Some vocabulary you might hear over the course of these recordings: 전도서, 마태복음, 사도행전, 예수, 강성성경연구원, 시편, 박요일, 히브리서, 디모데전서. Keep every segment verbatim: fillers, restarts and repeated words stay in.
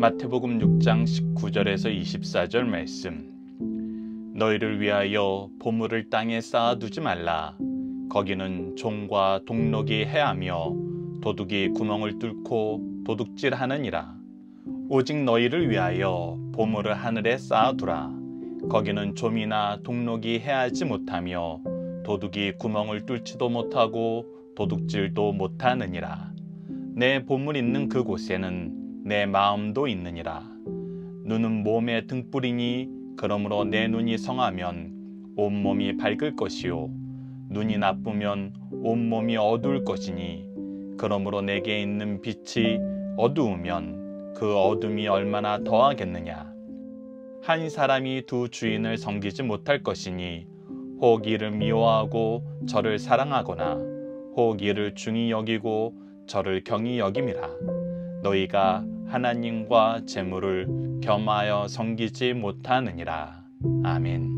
마태복음 육 장 십구 절에서 이십사 절 말씀. 너희를 위하여 보물을 땅에 쌓아두지 말라. 거기는 종과 동록이 해하며 도둑이 구멍을 뚫고 도둑질하느니라. 오직 너희를 위하여 보물을 하늘에 쌓아두라. 거기는 좀이나 동록이 해하지 못하며 도둑이 구멍을 뚫지도 못하고 도둑질도 못하느니라. 내 보물 있는 그곳에는 내 마음도 있느니라. 눈은 몸의 등불이니 그러므로 내 눈이 성하면 온몸이 밝을 것이요 눈이 나쁘면 온몸이 어두울 것이니 그러므로 내게 있는 빛이 어두우면 그 어둠이 얼마나 더하겠느냐. 한 사람이 두 주인을 섬기지 못할 것이니 혹 이를 미워하고 저를 사랑하거나 혹 이를 중히 여기고 저를 경히 여김이라. 너희가 하나님과 재물을 겸하여 섬기지 못하느니라. 아멘.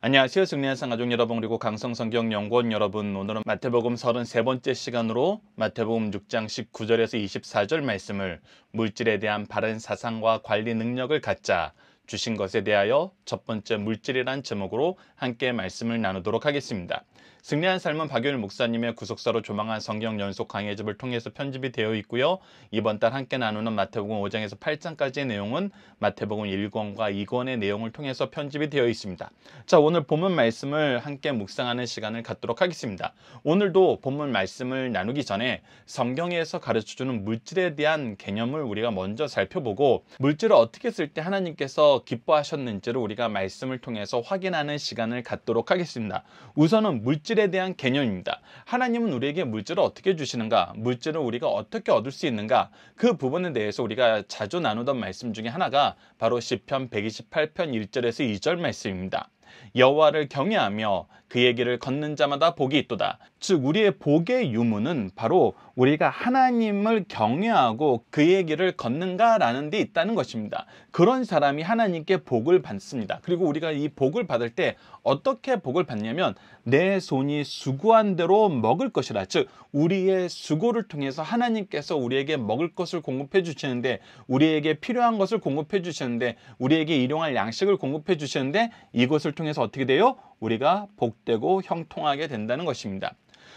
안녕하세요. 승리한상 가족 여러분 그리고 강성성경연구원 여러분, 오늘은 마태복음 삼십삼 번째 시간으로 마태복음 육 장 십구 절에서 이십사 절 말씀을 물질에 대한 바른 사상과 관리 능력을 갖자, 주신 것에 대하여 첫 번째 물질이란 제목으로 함께 말씀을 나누도록 하겠습니다. 승리한 삶은 박요일 목사님의 구속사로 조망한 성경 연속 강해집을 통해서 편집이 되어 있고요. 이번 달 함께 나누는 마태복음 오 장에서 팔 장까지의 내용은 마태복음 일 권과 이 권의 내용을 통해서 편집이 되어 있습니다. 자, 오늘 본문 말씀을 함께 묵상하는 시간을 갖도록 하겠습니다. 오늘도 본문 말씀을 나누기 전에 성경에서 가르쳐주는 물질에 대한 개념을 우리가 먼저 살펴보고 물질을 어떻게 쓸 때 하나님께서 기뻐하셨는지를 우리가 말씀을 통해서 확인하는 시간을 갖도록 하겠습니다. 우선은 물질 물질에 대한 개념입니다. 하나님은 우리에게 물질을 어떻게 주시는가, 물질을 우리가 어떻게 얻을 수 있는가, 그 부분에 대해서 우리가 자주 나누던 말씀 중에 하나가 바로 시편 백이십팔 편 일 절에서 이 절 말씀입니다. 여호와를 경외하며 그의 길을 걷는 자마다 복이 있도다. 즉 우리의 복의 유무는 바로 우리가 하나님을 경외하고 그의 길을 걷는가라는 데 있다는 것입니다. 그런 사람이 하나님께 복을 받습니다. 그리고 우리가 이 복을 받을 때 어떻게 복을 받냐면 내 손이 수고한 대로 먹을 것이라. 즉 우리의 수고를 통해서 하나님께서 우리에게 먹을 것을 공급해 주시는데, 우리에게 필요한 것을 공급해 주시는데, 우리에게 일용할 양식을 공급해 주시는데, 이것을 통해서 어떻게 돼요? 우리가 복되고 형통하게 된다는 것입니다.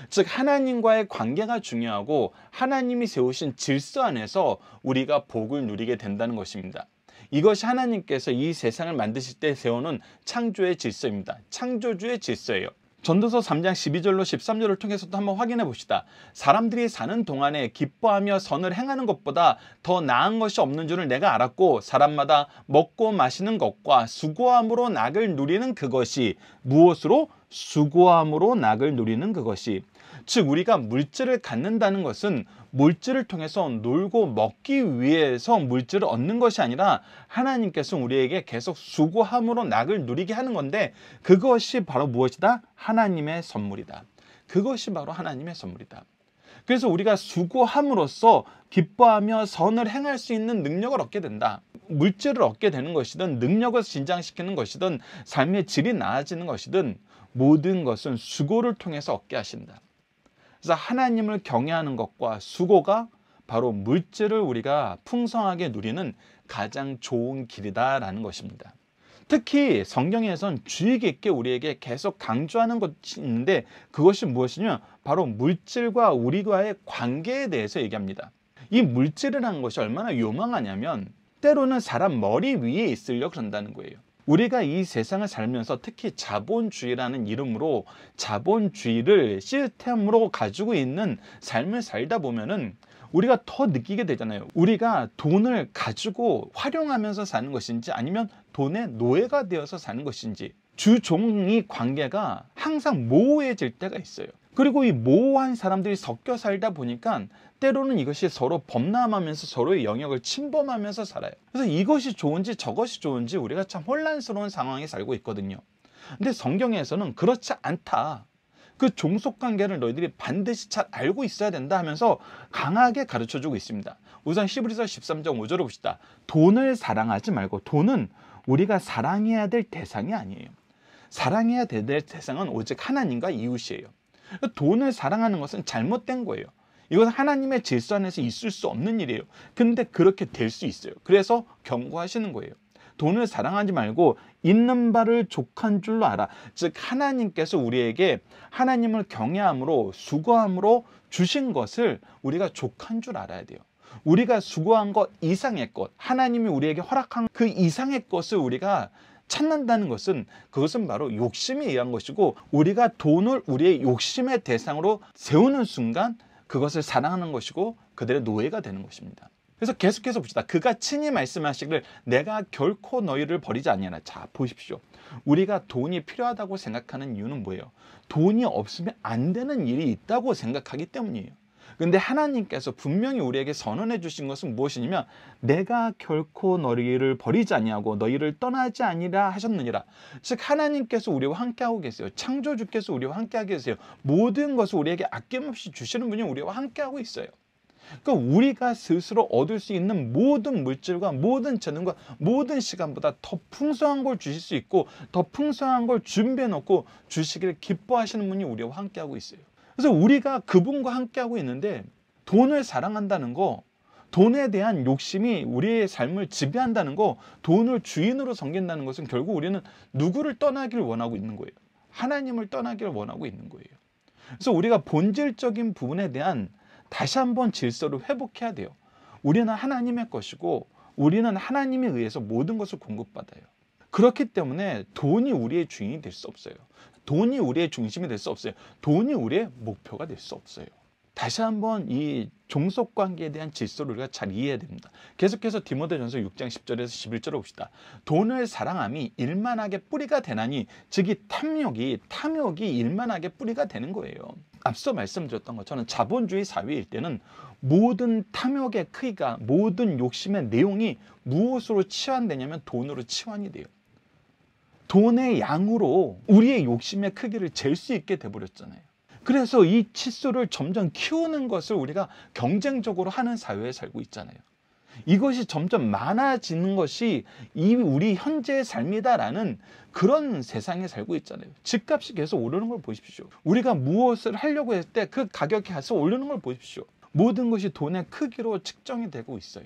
즉 하나님과의 관계가 중요하고 하나님이 세우신 질서 안에서 우리가 복을 누리게 된다는 것입니다. 이것이 하나님께서 이 세상을 만드실 때 세우는 창조의 질서입니다. 창조주의 질서예요. 전도서 삼 장 십이 절로 십삼 절을 통해서도 한번 확인해 봅시다. 사람들이 사는 동안에 기뻐하며 선을 행하는 것보다 더 나은 것이 없는 줄을 내가 알았고, 사람마다 먹고 마시는 것과 수고함으로 낙을 누리는 그것이 무엇으로? 수고함으로 낙을 누리는 그것이. 즉 우리가 물질을 갖는다는 것은 물질을 통해서 놀고 먹기 위해서 물질을 얻는 것이 아니라 하나님께서 우리에게 계속 수고함으로 낙을 누리게 하는 건데, 그것이 바로 무엇이다? 하나님의 선물이다. 그것이 바로 하나님의 선물이다. 그래서 우리가 수고함으로써 기뻐하며 선을 행할 수 있는 능력을 얻게 된다. 물질을 얻게 되는 것이든 능력을 진장시키는 것이든 삶의 질이 나아지는 것이든 모든 것은 수고를 통해서 얻게 하신다. 그래서 하나님을 경외하는 것과 수고가 바로 물질을 우리가 풍성하게 누리는 가장 좋은 길이다라는 것입니다. 특히 성경에선 주의 깊게 우리에게 계속 강조하는 것이 있는데, 그것이 무엇이냐? 바로 물질과 우리와의 관계에 대해서 얘기합니다. 이 물질이라는 것이 얼마나 요망하냐면 때로는 사람 머리 위에 있으려고 그런다는 거예요. 우리가 이 세상을 살면서 특히 자본주의라는 이름으로 자본주의를 시스템으로 가지고 있는 삶을 살다 보면은 우리가 더 느끼게 되잖아요. 우리가 돈을 가지고 활용하면서 사는 것인지 아니면 돈의 노예가 되어서 사는 것인지, 주종의 관계가 항상 모호해질 때가 있어요. 그리고 이 모호한 사람들이 섞여 살다 보니까 때로는 이것이 서로 범람하면서 서로의 영역을 침범하면서 살아요. 그래서 이것이 좋은지 저것이 좋은지 우리가 참 혼란스러운 상황에 살고 있거든요. 근데 성경에서는 그렇지 않다, 그 종속관계를 너희들이 반드시 잘 알고 있어야 된다 하면서 강하게 가르쳐주고 있습니다. 우선 히브리서 십삼 장 오 절을 봅시다. 돈을 사랑하지 말고. 돈은 우리가 사랑해야 될 대상이 아니에요. 사랑해야 될 대상은 오직 하나님과 이웃이에요. 돈을 사랑하는 것은 잘못된 거예요. 이것은 하나님의 질서 안에서 있을 수 없는 일이에요. 근데 그렇게 될 수 있어요. 그래서 경고하시는 거예요. 돈을 사랑하지 말고 있는 바를 족한 줄로 알아. 즉 하나님께서 우리에게 하나님을 경외함으로 수고함으로 주신 것을 우리가 족한 줄 알아야 돼요. 우리가 수고한 것 이상의 것, 하나님이 우리에게 허락한 그 이상의 것을 우리가 찾는다는 것은 그것은 바로 욕심에 의한 것이고, 우리가 돈을 우리의 욕심의 대상으로 세우는 순간 그것을 사랑하는 것이고 그들의 노예가 되는 것입니다. 그래서 계속해서 봅시다. 그가 친히 말씀하시기를 내가 결코 너희를 버리지 아니하나. 자, 보십시오. 우리가 돈이 필요하다고 생각하는 이유는 뭐예요? 돈이 없으면 안 되는 일이 있다고 생각하기 때문이에요. 근데 하나님께서 분명히 우리에게 선언해 주신 것은 무엇이냐면 내가 결코 너희를 버리지 아니하고 너희를 떠나지 아니라 하셨느니라. 즉 하나님께서 우리와 함께하고 계세요. 창조주께서 우리와 함께하고 계세요. 모든 것을 우리에게 아낌없이 주시는 분이 우리와 함께하고 있어요. 그러니까 우리가 스스로 얻을 수 있는 모든 물질과 모든 재능과 모든 시간보다 더 풍성한 걸 주실 수 있고 더 풍성한 걸 준비해 놓고 주시기를 기뻐하시는 분이 우리와 함께하고 있어요. 그래서 우리가 그분과 함께하고 있는데 돈을 사랑한다는 거, 돈에 대한 욕심이 우리의 삶을 지배한다는 거, 돈을 주인으로 섬긴다는 것은 결국 우리는 누구를 떠나길 원하고 있는 거예요. 하나님을 떠나길 원하고 있는 거예요. 그래서 우리가 본질적인 부분에 대한 다시 한번 질서를 회복해야 돼요. 우리는 하나님의 것이고 우리는 하나님에 의해서 모든 것을 공급받아요. 그렇기 때문에 돈이 우리의 주인이 될 수 없어요. 돈이 우리의 중심이 될 수 없어요. 돈이 우리의 목표가 될 수 없어요. 다시 한번 이 종속관계에 대한 질서를 우리가 잘 이해해야 됩니다. 계속해서 디모데전서 육 장 십 절에서 십일 절을 봅시다. 돈을 사랑함이 일만하게 뿌리가 되나니, 즉 이 탐욕이 탐욕이 일만하게 뿌리가 되는 거예요. 앞서 말씀드렸던 것처럼 자본주의 사회일 때는 모든 탐욕의 크기가, 모든 욕심의 내용이 무엇으로 치환되냐면 돈으로 치환이 돼요. 돈의 양으로 우리의 욕심의 크기를 잴 수 있게 돼버렸잖아요. 그래서 이 치수를 점점 키우는 것을 우리가 경쟁적으로 하는 사회에 살고 있잖아요. 이것이 점점 많아지는 것이 이 우리 현재의 삶이다라는 그런 세상에 살고 있잖아요. 집값이 계속 오르는 걸 보십시오. 우리가 무엇을 하려고 했을 때 그 가격이 계속 오르는 걸 보십시오. 모든 것이 돈의 크기로 측정이 되고 있어요.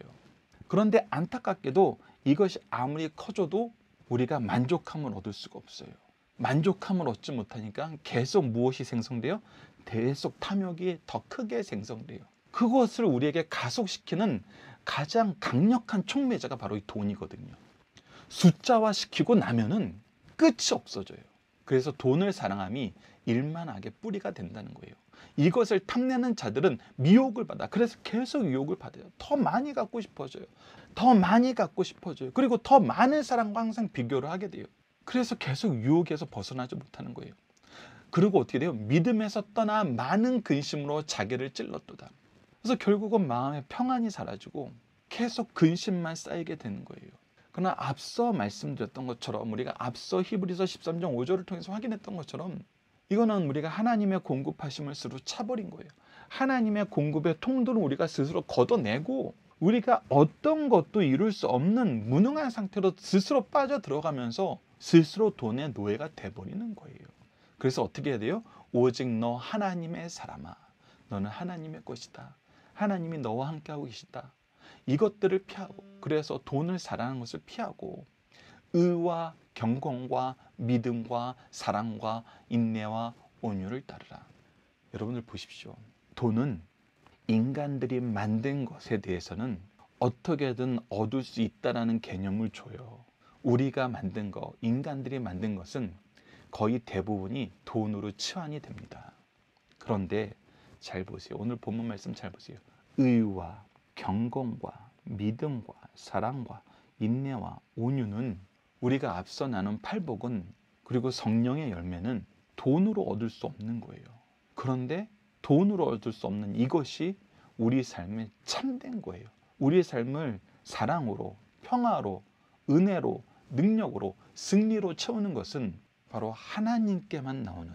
그런데 안타깝게도 이것이 아무리 커져도 우리가 만족함을 얻을 수가 없어요. 만족함을 얻지 못하니까 계속 무엇이 생성돼요? 계속 탐욕이 더 크게 생성돼요. 그것을 우리에게 가속시키는 가장 강력한 촉매제가 바로 이 돈이거든요. 숫자화시키고 나면은 끝이 없어져요. 그래서 돈을 사랑함이 일만하게 뿌리가 된다는 거예요. 이것을 탐내는 자들은 미혹을 받아. 그래서 계속 유혹을 받아요. 더 많이 갖고 싶어져요. 더 많이 갖고 싶어져요. 그리고 더 많은 사람과 항상 비교를 하게 돼요. 그래서 계속 유혹에서 벗어나지 못하는 거예요. 그리고 어떻게 돼요? 믿음에서 떠나 많은 근심으로 자기를 찔렀도다. 그래서 결국은 마음의 평안이 사라지고 계속 근심만 쌓이게 되는 거예요. 그러나 앞서 말씀드렸던 것처럼, 우리가 앞서 히브리서 십삼 장 오 절을 통해서 확인했던 것처럼 이거는 우리가 하나님의 공급하심을 스스로 차버린 거예요. 하나님의 공급의 통로를 우리가 스스로 걷어내고 우리가 어떤 것도 이룰 수 없는 무능한 상태로 스스로 빠져들어가면서 스스로 돈의 노예가 돼버리는 거예요. 그래서 어떻게 해야 돼요? 오직 너 하나님의 사람아, 너는 하나님의 것이다. 하나님이 너와 함께하고 계시다. 이것들을 피하고, 그래서 돈을 사랑하는 것을 피하고 의와 경건과 믿음과 사랑과 인내와 온유를 따르라. 여러분들 보십시오. 돈은 인간들이 만든 것에 대해서는 어떻게든 얻을 수 있다는 개념을 줘요. 우리가 만든 것, 인간들이 만든 것은 거의 대부분이 돈으로 치환이 됩니다. 그런데 잘 보세요. 오늘 본문 말씀 잘 보세요. 의와 경건과 믿음과 사랑과 인내와 온유는, 우리가 앞서 나눈 팔복은, 그리고 성령의 열매는 돈으로 얻을 수 없는 거예요. 그런데 돈으로 얻을 수 없는 이것이 우리 삶에 참된 거예요. 우리의 삶을 사랑으로, 평화로, 은혜로, 능력으로, 승리로 채우는 것은 바로 하나님께만 나오는,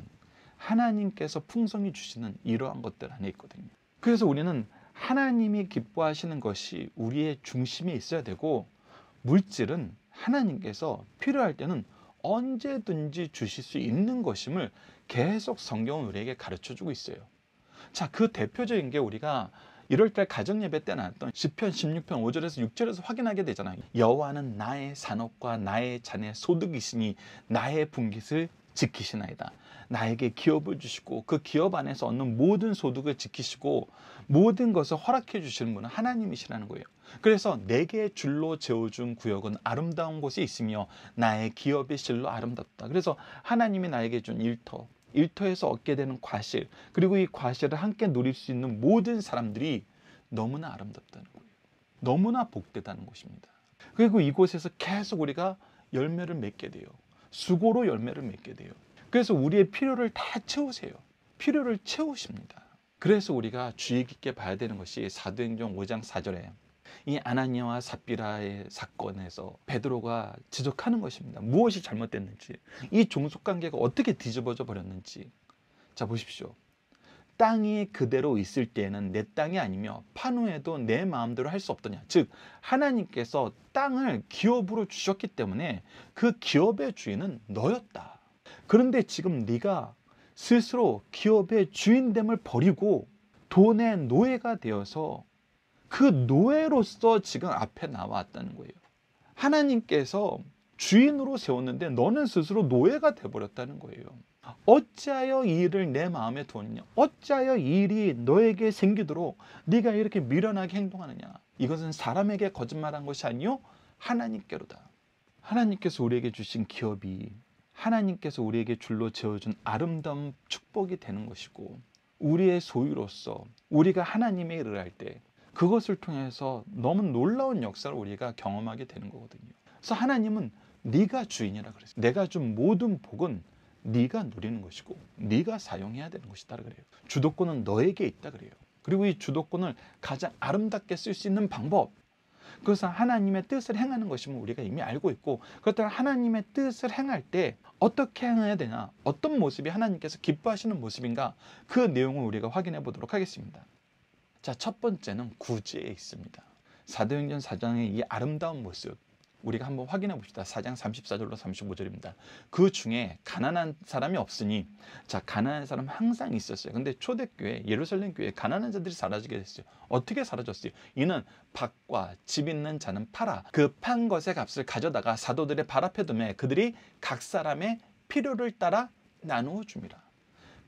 하나님께서 풍성히 주시는 이러한 것들 안에 있거든요. 그래서 우리는 하나님이 기뻐하시는 것이 우리의 중심에 있어야 되고, 물질은 하나님께서 필요할 때는 언제든지 주실 수 있는 것임을 계속 성경은 우리에게 가르쳐주고 있어요. 자, 그 대표적인 게 우리가 일월 달 가정예배 때 나왔던 시편 십육 편 오 절에서 육 절에서 확인하게 되잖아요. 여호와는 나의 산업과 나의 잔의 소득이시니 나의 분깃을 지키시나이다. 나에게 기업을 주시고 그 기업 안에서 얻는 모든 소득을 지키시고 모든 것을 허락해 주시는 분은 하나님이시라는 거예요. 그래서 내게 줄로 재워준 구역은 아름다운 곳이 있으며 나의 기업이 실로 아름답다. 그래서 하나님이 나에게 준 일터, 일터에서 얻게 되는 과실, 그리고 이 과실을 함께 누릴 수 있는 모든 사람들이 너무나 아름답다는 거예요. 너무나 복되다는 것입니다. 그리고 이곳에서 계속 우리가 열매를 맺게 돼요. 수고로 열매를 맺게 돼요. 그래서 우리의 필요를 다 채우세요. 필요를 채우십니다. 그래서 우리가 주의 깊게 봐야 되는 것이 사도행전 오 장 사 절에 이 아나니아와 삽비라의 사건에서 베드로가 지적하는 것입니다. 무엇이 잘못됐는지, 이 종속관계가 어떻게 뒤집어져 버렸는지. 자, 보십시오. 땅이 그대로 있을 때에는 내 땅이 아니며 판 후에도 내 마음대로 할 수 없더냐. 즉 하나님께서 땅을 기업으로 주셨기 때문에 그 기업의 주인은 너였다. 그런데 지금 네가 스스로 기업의 주인됨을 버리고 돈의 노예가 되어서 그 노예로서 지금 앞에 나왔다는 거예요. 하나님께서 주인으로 세웠는데 너는 스스로 노예가 돼버렸다는 거예요. 어찌하여 이 일을 내 마음에 두었느냐, 어찌하여 이 일이 너에게 생기도록 네가 이렇게 미련하게 행동하느냐. 이것은 사람에게 거짓말한 것이 아니요 하나님께로다. 하나님께서 우리에게 주신 기업이 하나님께서 우리에게 줄로 재워준 아름다운 축복이 되는 것이고, 우리의 소유로서 우리가 하나님의 일을 할 때 그것을 통해서 너무 놀라운 역사를 우리가 경험하게 되는 거거든요. 그래서 하나님은 네가 주인이라 그랬어요. 내가 준 모든 복은 네가 누리는 것이고 네가 사용해야 되는 것이다 그래요. 주도권은 너에게 있다 그래요. 그리고 이 주도권을 가장 아름답게 쓸 수 있는 방법, 그것은 하나님의 뜻을 행하는 것임을 우리가 이미 알고 있고, 그렇다면 하나님의 뜻을 행할 때 어떻게 행해야 되냐, 어떤 모습이 하나님께서 기뻐하시는 모습인가, 그 내용을 우리가 확인해 보도록 하겠습니다. 자, 첫 번째는 구제에 있습니다. 사도행전 사 장의 이 아름다운 모습 우리가 한번 확인해 봅시다. 사 장 삼십사 절로 삼십오 절입니다. 그 중에 가난한 사람이 없으니, 자, 가난한 사람 항상 있었어요. 근데 초대교회, 예루살렘 교회 가난한 자들이 사라지게 됐어요. 어떻게 사라졌어요? 이는 밭과 집 있는 자는 팔아 그 판 것의 값을 가져다가 사도들의 발 앞에 두매 그들이 각 사람의 필요를 따라 나누어 줍니다.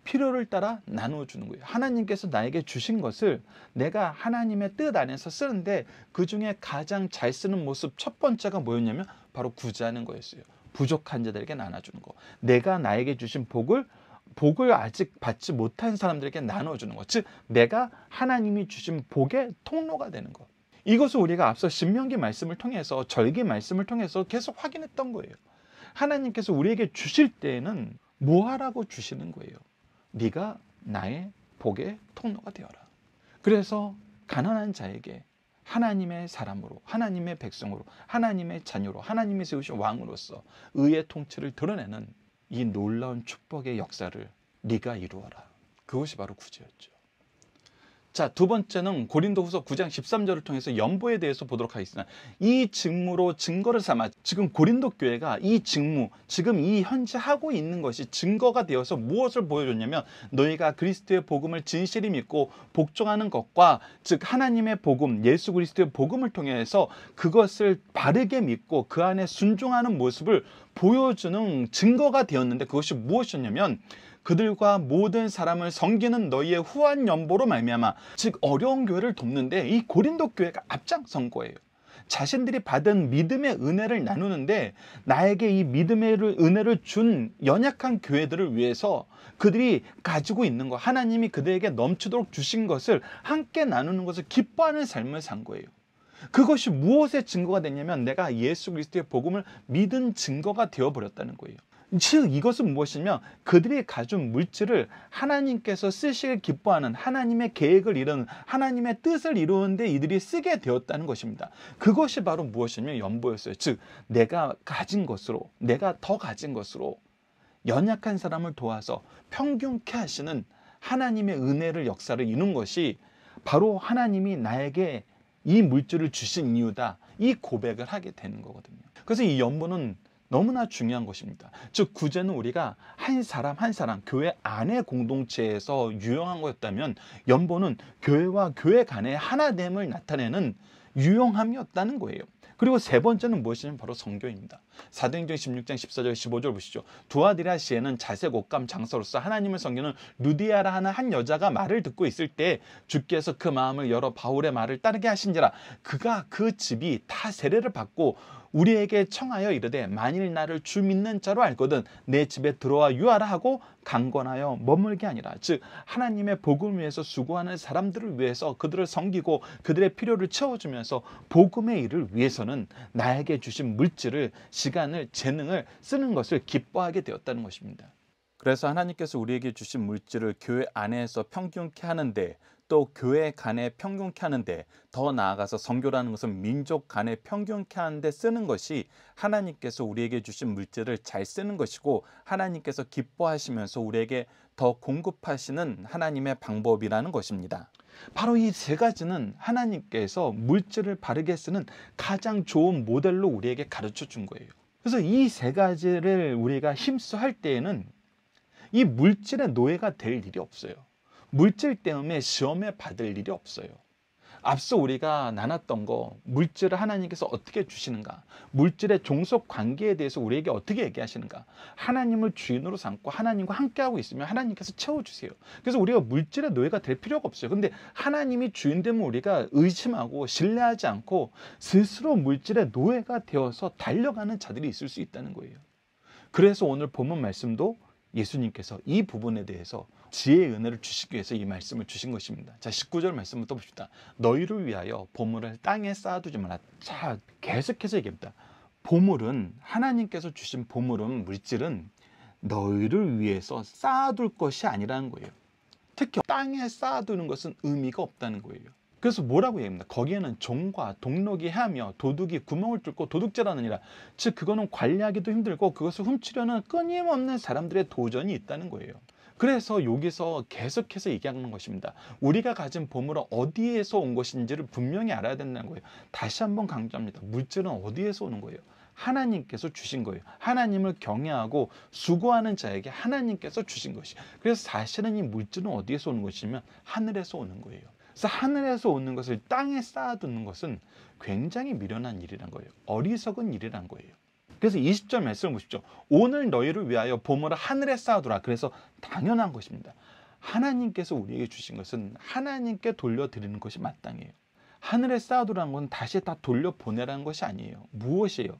필요를 따라 나누어 주는 거예요. 하나님께서 나에게 주신 것을 내가 하나님의 뜻 안에서 쓰는데 그중에 가장 잘 쓰는 모습 첫 번째가 뭐였냐면 바로 구제하는 거였어요. 부족한 자들에게 나눠주는 거. 내가 나에게 주신 복을 복을 아직 받지 못한 사람들에게 나눠주는 것. 즉 내가 하나님이 주신 복의 통로가 되는 것. 이것을 우리가 앞서 신명기 말씀을 통해서, 절기 말씀을 통해서 계속 확인했던 거예요. 하나님께서 우리에게 주실 때에는 뭐 하라고 주시는 거예요? 네가 나의 복의 통로가 되어라. 그래서 가난한 자에게 하나님의 사람으로, 하나님의 백성으로, 하나님의 자녀로, 하나님이 세우신 왕으로서 의의 통치를 드러내는 이 놀라운 축복의 역사를 네가 이루어라. 그것이 바로 구제였죠. 자, 두 번째는 고린도후서 구 장 십삼 절을 통해서 연보에 대해서 보도록 하겠습니다. 이 직무로 증거를 삼아, 지금 고린도 교회가 이 직무, 지금 이 현재 하고 있는 것이 증거가 되어서 무엇을 보여줬냐면 너희가 그리스도의 복음을 진실히 믿고 복종하는 것과, 즉 하나님의 복음, 예수 그리스도의 복음을 통해서 그것을 바르게 믿고 그 안에 순종하는 모습을 보여주는 증거가 되었는데, 그것이 무엇이었냐면 그들과 모든 사람을 섬기는 너희의 후한 연보로 말미암아, 즉 어려운 교회를 돕는데 이 고린도 교회가 앞장선 거예요. 자신들이 받은 믿음의 은혜를 나누는데 나에게 이 믿음의 은혜를 준 연약한 교회들을 위해서 그들이 가지고 있는 것, 하나님이 그들에게 넘치도록 주신 것을 함께 나누는 것을 기뻐하는 삶을 산 거예요. 그것이 무엇의 증거가 됐냐면 내가 예수 그리스도의 복음을 믿은 증거가 되어버렸다는 거예요. 즉 이것은 무엇이냐면 그들이 가진 물질을 하나님께서 쓰시길 기뻐하는, 하나님의 계획을 이루는, 하나님의 뜻을 이루는 데 이들이 쓰게 되었다는 것입니다. 그것이 바로 무엇이냐면 연보였어요. 즉 내가 가진 것으로, 내가 더 가진 것으로 연약한 사람을 도와서 평균케 하시는 하나님의 은혜를, 역사를 이룬 것이 바로 하나님이 나에게 이 물질을 주신 이유다, 이 고백을 하게 되는 거거든요. 그래서 이 연보는 너무나 중요한 것입니다. 즉 구제는 우리가 한 사람 한 사람 교회 안의 공동체에서 유용한 거였다면 연보는 교회와 교회 간의 하나됨을 나타내는 유용함이었다는 거예요. 그리고 세 번째는 무엇이냐면 바로 선교입니다. 사도행전 십육 장 십사 절 십오 절 보시죠. 두아디라 시에는 자색 옷감 장사로서 하나님을 섬기는 루디아라 하는 한 여자가 말을 듣고 있을 때 주께서 그 마음을 열어 바울의 말을 따르게 하신지라. 그가 그 집이 다 세례를 받고 우리에게 청하여 이르되 만일 나를 주 믿는 자로 알거든 내 집에 들어와 유하라 하고 강권하여 머물게 아니라. 즉 하나님의 복음을 위해서 수고하는 사람들을 위해서 그들을 섬기고 그들의 필요를 채워주면서 복음의 일을 위해서는 나에게 주신 물질을, 시간을, 재능을 쓰는 것을 기뻐하게 되었다는 것입니다. 그래서 하나님께서 우리에게 주신 물질을 교회 안에서 평균케 하는데, 또 교회 간에 평균케 하는데, 더 나아가서 선교라는 것은 민족 간에 평균케 하는데 쓰는 것이 하나님께서 우리에게 주신 물질을 잘 쓰는 것이고 하나님께서 기뻐하시면서 우리에게 더 공급하시는 하나님의 방법이라는 것입니다. 바로 이 세 가지는 하나님께서 물질을 바르게 쓰는 가장 좋은 모델로 우리에게 가르쳐 준 거예요. 그래서 이 세 가지를 우리가 힘써 할 때에는 이 물질의 노예가 될 일이 없어요. 물질 때문에 시험에 받을 일이 없어요. 앞서 우리가 나눴던 거, 물질을 하나님께서 어떻게 주시는가, 물질의 종속 관계에 대해서 우리에게 어떻게 얘기하시는가, 하나님을 주인으로 삼고 하나님과 함께하고 있으면 하나님께서 채워주세요. 그래서 우리가 물질의 노예가 될 필요가 없어요. 근데 하나님이 주인 되면 우리가 의심하고 신뢰하지 않고 스스로 물질의 노예가 되어서 달려가는 자들이 있을 수 있다는 거예요. 그래서 오늘 본문 말씀도 예수님께서 이 부분에 대해서 지혜의 은혜를 주시기 위해서 이 말씀을 주신 것입니다. 자, 십구 절 말씀부터 봅시다. 너희를 위하여 보물을 땅에 쌓아두지 말라. 자, 계속해서 얘기합니다. 보물은, 하나님께서 주신 보물은, 물질은 너희를 위해서 쌓아둘 것이 아니라는 거예요. 특히 땅에 쌓아두는 것은 의미가 없다는 거예요. 그래서 뭐라고 얘기합니다. 거기에는 종과 동록이 해하며 도둑이 구멍을 뚫고 도둑질하느니라. 즉 그거는 관리하기도 힘들고 그것을 훔치려는 끊임없는 사람들의 도전이 있다는 거예요. 그래서 여기서 계속해서 얘기하는 것입니다. 우리가 가진 보물은 어디에서 온 것인지를 분명히 알아야 된다는 거예요. 다시 한번 강조합니다. 물질은 어디에서 오는 거예요? 하나님께서 주신 거예요. 하나님을 경외하고 수고하는 자에게 하나님께서 주신 것이. 그래서 사실은 이 물질은 어디에서 오는 것이냐면 하늘에서 오는 거예요. 그래서 하늘에서 오는 것을 땅에 쌓아두는 것은 굉장히 미련한 일이란 거예요. 어리석은 일이란 거예요. 그래서 이십 절 말씀을 보십시오. 오늘 너희를 위하여 보물을 하늘에 쌓아두라. 그래서 당연한 것입니다. 하나님께서 우리에게 주신 것은 하나님께 돌려드리는 것이 마땅해요. 하늘에 쌓아두라는 건 다시 다 돌려보내라는 것이 아니에요. 무엇이에요?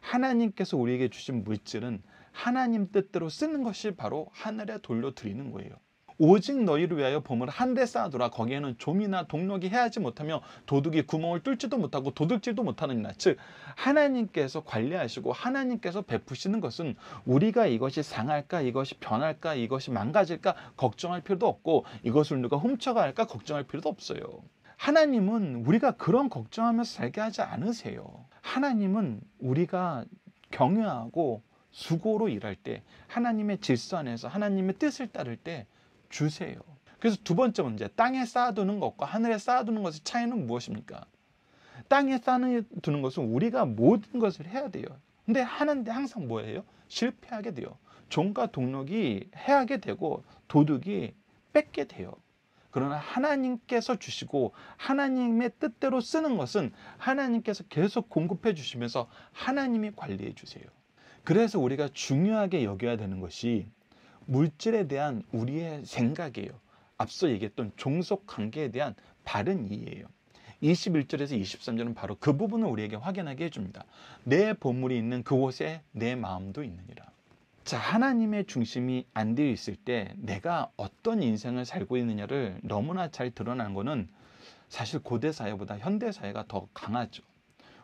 하나님께서 우리에게 주신 물질은 하나님 뜻대로 쓰는 것이 바로 하늘에 돌려드리는 거예요. 오직 너희를 위하여 보물을 한데 쌓아두라. 거기에는 좀이나 동록이 해하지 못하며 도둑이 구멍을 뚫지도 못하고 도둑질도 못하느니라. 즉 하나님께서 관리하시고 하나님께서 베푸시는 것은 우리가 이것이 상할까, 이것이 변할까, 이것이 망가질까 걱정할 필요도 없고 이것을 누가 훔쳐갈까 걱정할 필요도 없어요. 하나님은 우리가 그런 걱정하면서 살게 하지 않으세요. 하나님은 우리가 경외하고 수고로 일할 때, 하나님의 질서 안에서 하나님의 뜻을 따를 때 주세요. 그래서 두 번째 문제, 땅에 쌓아두는 것과 하늘에 쌓아두는 것의 차이는 무엇입니까? 땅에 쌓아두는 것은 우리가 모든 것을 해야 돼요. 근데 하는데 항상 뭐예요? 실패하게 돼요. 종과 동록이 해하게 되고 도둑이 뺏게 돼요. 그러나 하나님께서 주시고 하나님의 뜻대로 쓰는 것은 하나님께서 계속 공급해 주시면서 하나님이 관리해 주세요. 그래서 우리가 중요하게 여겨야 되는 것이 물질에 대한 우리의 생각이에요. 앞서 얘기했던 종속 관계에 대한 바른 이해예요. 이십일 절에서 이십삼 절은 바로 그 부분을 우리에게 확인하게 해줍니다. 내 보물이 있는 그곳에 내 마음도 있느니라. 자, 하나님의 중심이 안 되어 있을 때 내가 어떤 인생을 살고 있느냐를 너무나 잘 드러난 거는 사실 고대 사회보다 현대 사회가 더 강하죠.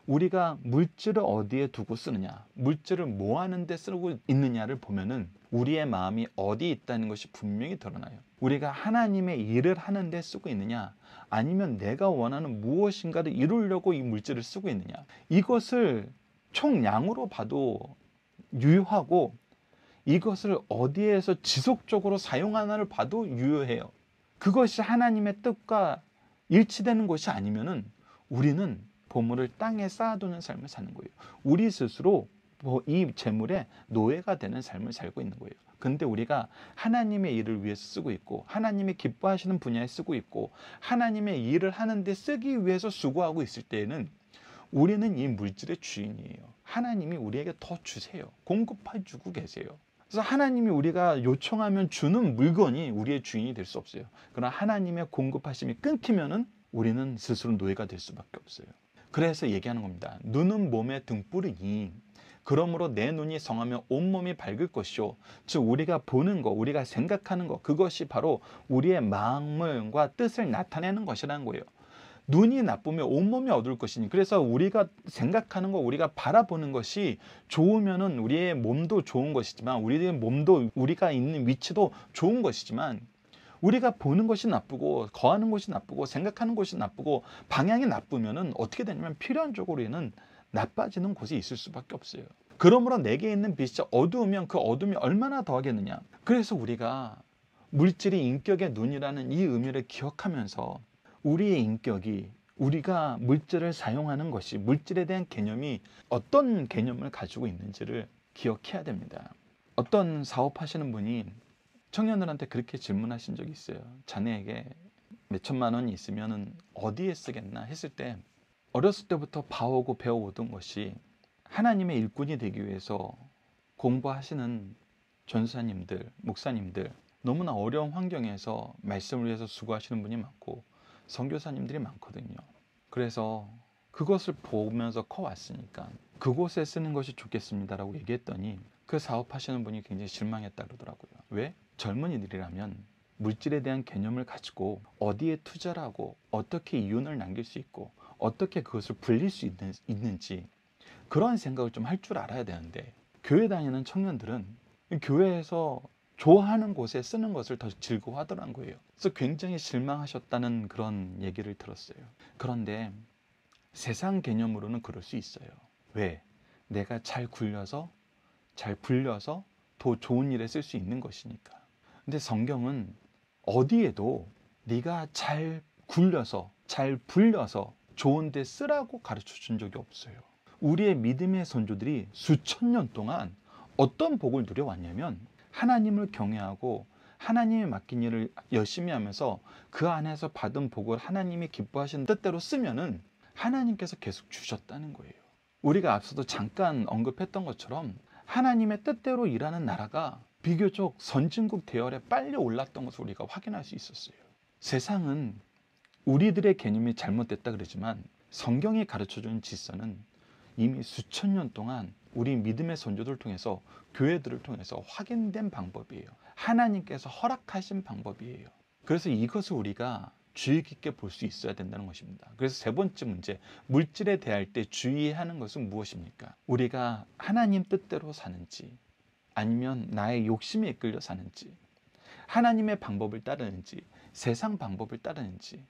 우리가 물질을 어디에 두고 쓰느냐, 물질을 뭐 하는 데 쓰고 있느냐를 보면은 우리의 마음이 어디에 있다는 것이 분명히 드러나요. 우리가 하나님의 일을 하는 데 쓰고 있느냐, 아니면 내가 원하는 무엇인가를 이루려고 이 물질을 쓰고 있느냐, 이것을 총량으로 봐도 유효하고 이것을 어디에서 지속적으로 사용하나를 봐도 유효해요. 그것이 하나님의 뜻과 일치되는 것이 아니면은 우리는 보물을 땅에 쌓아두는 삶을 사는 거예요. 우리 스스로 이 재물에 노예가 되는 삶을 살고 있는 거예요. 근데 우리가 하나님의 일을 위해서 쓰고 있고 하나님이 기뻐하시는 분야에 쓰고 있고 하나님의 일을 하는데 쓰기 위해서 수고하고 있을 때에는 우리는 이 물질의 주인이에요. 하나님이 우리에게 더 주세요. 공급해 주고 계세요. 그래서 하나님이 우리가 요청하면 주는 물건이 우리의 주인이 될 수 없어요. 그러나 하나님의 공급하심이 끊기면은 우리는 스스로 노예가 될 수밖에 없어요. 그래서 얘기하는 겁니다. 눈은 몸의 등불이니 그러므로 내 눈이 성하면 온몸이 밝을 것이요. 즉 우리가 보는 거, 우리가 생각하는 거, 그것이 바로 우리의 마음과 뜻을 나타내는 것이라는 거예요. 눈이 나쁘면 온몸이 어두울 것이니, 그래서 우리가 생각하는 거, 우리가 바라보는 것이 좋으면은 우리의 몸도 좋은 것이지만, 우리의 몸도, 우리가 있는 위치도 좋은 것이지만, 우리가 보는 것이 나쁘고 거하는 것이 나쁘고 생각하는 것이 나쁘고 방향이 나쁘면은 어떻게 되냐면 필연적으로 우리는 나빠지는 곳이 있을 수밖에 없어요. 그러므로 내게 있는 빛이 어두우면 그 어둠이 얼마나 더하겠느냐. 그래서 우리가 물질이 인격의 눈이라는 이 의미를 기억하면서 우리의 인격이, 우리가 물질을 사용하는 것이, 물질에 대한 개념이 어떤 개념을 가지고 있는지를 기억해야 됩니다. 어떤 사업하시는 분이 청년들한테 그렇게 질문하신 적이 있어요. 자네에게 몇 천만 원이 있으면 어디에 쓰겠나 했을 때, 어렸을 때부터 봐오고 배워오던 것이 하나님의 일꾼이 되기 위해서 공부하시는 전사님들, 목사님들, 너무나 어려운 환경에서 말씀을 위해서 수고하시는 분이 많고 선교사님들이 많거든요. 그래서 그것을 보면서 커왔으니까 그곳에 쓰는 것이 좋겠습니다라고 얘기했더니 그 사업하시는 분이 굉장히 실망했다 그러더라고요. 왜? 젊은이들이라면 물질에 대한 개념을 가지고 어디에 투자를 하고 어떻게 이윤을 남길 수 있고 어떻게 그것을 불릴 수 있는, 있는지 그런 생각을 좀 할 줄 알아야 되는데, 교회 다니는 청년들은 교회에서 좋아하는 곳에 쓰는 것을 더 즐거워하더란 거예요. 그래서 굉장히 실망하셨다는 그런 얘기를 들었어요. 그런데 세상 개념으로는 그럴 수 있어요. 왜? 내가 잘 굴려서 잘 불려서 더 좋은 일에 쓸 수 있는 것이니까. 근데 성경은 어디에도 네가 잘 굴려서 잘 불려서 좋은 데 쓰라고 가르쳐 준 적이 없어요. 우리의 믿음의 선조들이 수천 년 동안 어떤 복을 누려왔냐면 하나님을 경외하고 하나님이 맡긴 일을 열심히 하면서 그 안에서 받은 복을 하나님이 기뻐하시는 뜻대로 쓰면은 하나님께서 계속 주셨다는 거예요. 우리가 앞서도 잠깐 언급했던 것처럼 하나님의 뜻대로 일하는 나라가 비교적 선진국 대열에 빨리 올랐던 것을 우리가 확인할 수 있었어요. 세상은 우리들의 개념이 잘못됐다 그러지만 성경이 가르쳐주는 질서는 이미 수천 년 동안 우리 믿음의 선조들을 통해서, 교회들을 통해서 확인된 방법이에요. 하나님께서 허락하신 방법이에요. 그래서 이것을 우리가 주의 깊게 볼 수 있어야 된다는 것입니다. 그래서 세 번째 문제, 물질에 대할 때 주의하는 것은 무엇입니까? 우리가 하나님 뜻대로 사는지, 아니면 나의 욕심에 이끌려 사는지, 하나님의 방법을 따르는지, 세상 방법을 따르는지,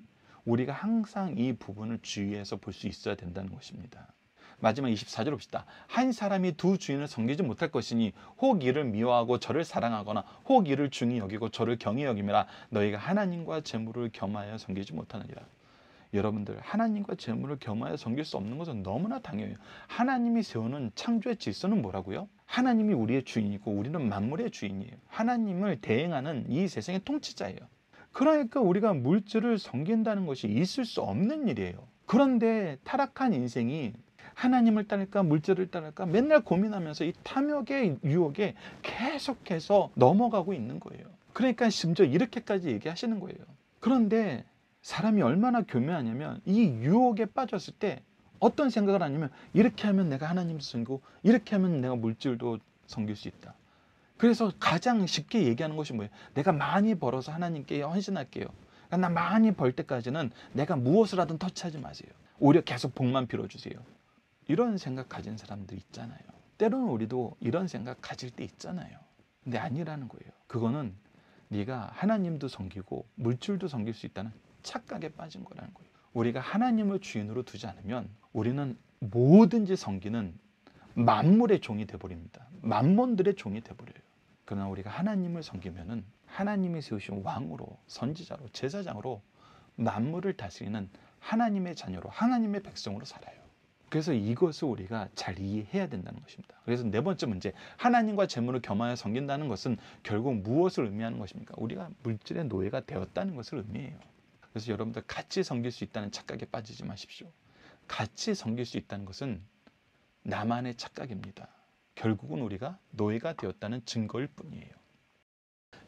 우리가 항상 이 부분을 주의해서 볼 수 있어야 된다는 것입니다. 마지막 이십사 절 봅시다. 한 사람이 두 주인을 섬기지 못할 것이니 혹 이를 미워하고 저를 사랑하거나 혹 이를 중히 여기고 저를 경히 여기매라. 너희가 하나님과 재물을 겸하여 섬기지 못하느니라. 여러분들, 하나님과 재물을 겸하여 섬길 수 없는 것은 너무나 당연해요. 하나님이 세우는 창조의 질서는 뭐라고요? 하나님이 우리의 주인이고 우리는 만물의 주인이에요. 하나님을 대행하는 이 세상의 통치자예요. 그러니까 우리가 물질을 섬긴다는 것이 있을 수 없는 일이에요. 그런데 타락한 인생이 하나님을 따를까 물질을 따를까 맨날 고민하면서 이 탐욕의 유혹에 계속해서 넘어가고 있는 거예요. 그러니까 심지어 이렇게까지 얘기하시는 거예요. 그런데 사람이 얼마나 교묘하냐면 이 유혹에 빠졌을 때 어떤 생각을 하냐면 이렇게 하면 내가 하나님을 섬기고 이렇게 하면 내가 물질도 섬길 수 있다. 그래서 가장 쉽게 얘기하는 것이 뭐예요? 내가 많이 벌어서 하나님께 헌신할게요. 그러니까 나 많이 벌 때까지는 내가 무엇을 하든 터치하지 마세요. 오히려 계속 복만 빌어주세요. 이런 생각 가진 사람들 있잖아요. 때로는 우리도 이런 생각 가질 때 있잖아요. 근데 아니라는 거예요. 그거는 네가 하나님도 섬기고 물질도 섬길 수 있다는 착각에 빠진 거라는 거예요. 우리가 하나님을 주인으로 두지 않으면 우리는 뭐든지 섬기는 만물의 종이 돼버립니다. 만몬들의 종이 돼버려요. 그러나 우리가 하나님을 섬기면은 하나님이 세우신 왕으로, 선지자로, 제사장으로 만물을 다스리는 하나님의 자녀로, 하나님의 백성으로 살아요. 그래서 이것을 우리가 잘 이해해야 된다는 것입니다. 그래서 네 번째 문제, 하나님과 재물을 겸하여 섬긴다는 것은 결국 무엇을 의미하는 것입니까? 우리가 물질의 노예가 되었다는 것을 의미해요. 그래서 여러분들 같이 섬길 수 있다는 착각에 빠지지 마십시오. 같이 섬길 수 있다는 것은 나만의 착각입니다. 결국은 우리가 노예가 되었다는 증거일 뿐이에요.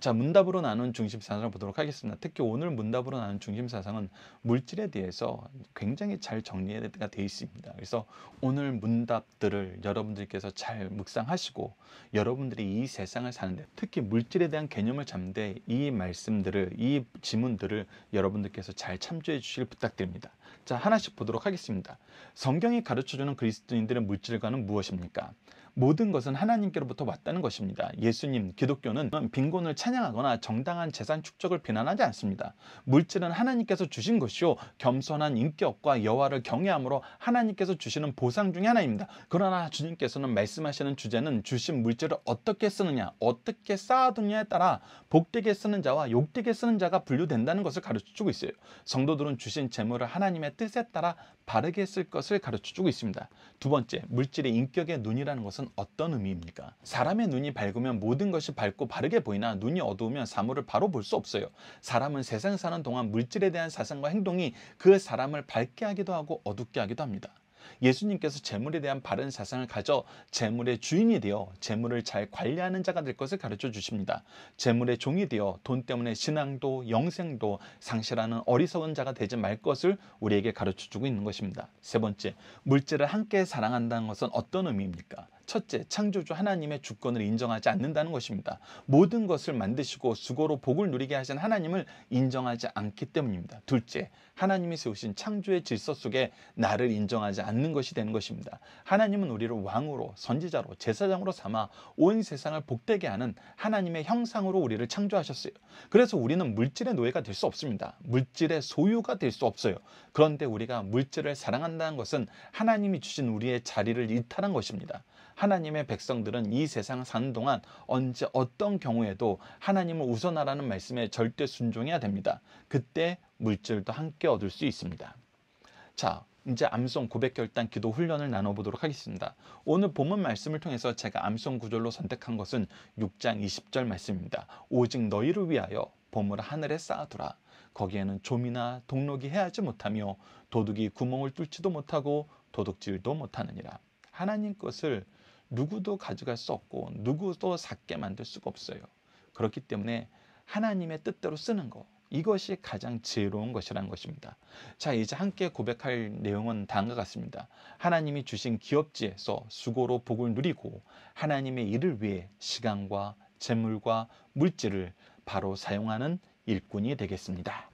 자, 문답으로 나눈 중심사상을 보도록 하겠습니다. 특히 오늘 문답으로 나눈 중심사상은 물질에 대해서 굉장히 잘 정리가 되어 있습니다. 그래서 오늘 문답들을 여러분들께서 잘 묵상하시고 여러분들이 이 세상을 사는데 특히 물질에 대한 개념을 잡는데 이 말씀들을, 이 지문들을 여러분들께서 잘 참조해 주시길 부탁드립니다. 자, 하나씩 보도록 하겠습니다. 성경이 가르쳐주는 그리스도인들의 물질과는 무엇입니까? 모든 것은 하나님께로부터 왔다는 것입니다. 예수님, 기독교는 빈곤을 찬양하거나 정당한 재산 축적을 비난하지 않습니다. 물질은 하나님께서 주신 것이요, 겸손한 인격과 여호와를 경외함으로 하나님께서 주시는 보상 중에 하나입니다. 그러나 주님께서는 말씀하시는 주제는 주신 물질을 어떻게 쓰느냐, 어떻게 쌓아두느냐에 따라 복되게 쓰는 자와 욕되게 쓰는 자가 분류된다는 것을 가르쳐주고 있어요. 성도들은 주신 재물을 하나님의 뜻에 따라 바르게 쓸 것을 가르쳐주고 있습니다. 두 번째, 물질의 인격의 눈이라는 것은 어떤 의미입니까? 사람의 눈이 밝으면 모든 것이 밝고 바르게 보이나 눈이 어두우면 사물을 바로 볼 수 없어요. 사람은 세상 사는 동안 물질에 대한 사상과 행동이 그 사람을 밝게 하기도 하고 어둡게 하기도 합니다. 예수님께서 재물에 대한 바른 사상을 가져 재물의 주인이 되어 재물을 잘 관리하는 자가 될 것을 가르쳐 주십니다. 재물의 종이 되어 돈 때문에 신앙도 영생도 상실하는 어리석은 자가 되지 말 것을 우리에게 가르쳐 주고 있는 것입니다. 세 번째, 물질을 함께 사랑한다는 것은 어떤 의미입니까? 첫째, 창조주 하나님의 주권을 인정하지 않는다는 것입니다. 모든 것을 만드시고 수고로 복을 누리게 하신 하나님을 인정하지 않기 때문입니다. 둘째, 하나님이 세우신 창조의 질서 속에 나를 인정하지 않는 것이 되는 것입니다. 하나님은 우리를 왕으로, 선지자로, 제사장으로 삼아 온 세상을 복되게 하는 하나님의 형상으로 우리를 창조하셨어요. 그래서 우리는 물질의 노예가 될 수 없습니다. 물질의 소유가 될 수 없어요. 그런데 우리가 물질을 사랑한다는 것은 하나님이 주신 우리의 자리를 이탈한 것입니다. 하나님의 백성들은 이 세상 사는 동안 언제 어떤 경우에도 하나님을 우선하라는 말씀에 절대 순종해야 됩니다. 그때 물질도 함께 얻을 수 있습니다. 자, 이제 암송 고백결단 기도 훈련을 나눠보도록 하겠습니다. 오늘 본문 말씀을 통해서 제가 암송 구절로 선택한 것은 육 장 이십 절 말씀입니다. 오직 너희를 위하여 보물을 하늘에 쌓아두라. 거기에는 조미나 동록이 해하지 못하며 도둑이 구멍을 뚫지도 못하고 도둑질도 못하느니라. 하나님 것을 누구도 가져갈 수 없고 누구도 삭게 만들 수가 없어요. 그렇기 때문에 하나님의 뜻대로 쓰는 거, 이것이 가장 지혜로운 것이라는 것입니다. 자, 이제 함께 고백할 내용은 다음과 같습니다. 하나님이 주신 기업지에서 수고로 복을 누리고 하나님의 일을 위해 시간과 재물과 물질을 바로 사용하는 일꾼이 되겠습니다.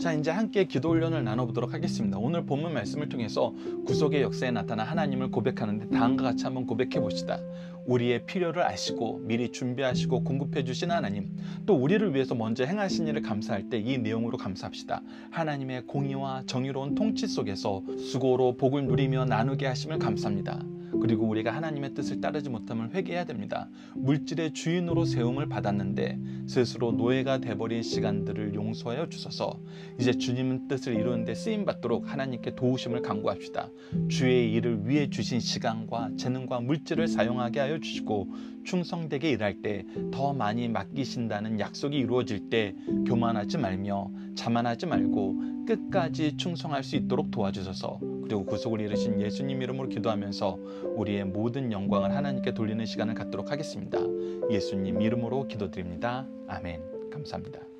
자, 이제 함께 기도훈련을 나눠보도록 하겠습니다. 오늘 본문 말씀을 통해서 구속의 역사에 나타난 하나님을 고백하는데 다음과 같이 한번 고백해봅시다. 우리의 필요를 아시고 미리 준비하시고 공급해 주신 하나님, 또 우리를 위해서 먼저 행하신 일을 감사할 때 이 내용으로 감사합시다. 하나님의 공의와 정의로운 통치 속에서 수고로 복을 누리며 나누게 하심을 감사합니다. 그리고 우리가 하나님의 뜻을 따르지 못함을 회개해야 됩니다. 물질의 주인으로 세움을 받았는데 스스로 노예가 돼버린 시간들을 용서하여 주소서. 이제 주님의 뜻을 이루는데 쓰임받도록 하나님께 도우심을 간구합시다. 주의 일을 위해 주신 시간과 재능과 물질을 사용하게 하여 주시고 충성되게 일할 때 더 많이 맡기신다는 약속이 이루어질 때 교만하지 말며 자만하지 말고 끝까지 충성할 수 있도록 도와주소서. 그리고 구속을 이루신 예수님 이름으로 기도하면서 우리의 모든 영광을 하나님께 돌리는 시간을 갖도록 하겠습니다. 예수님 이름으로 기도드립니다. 아멘. 감사합니다.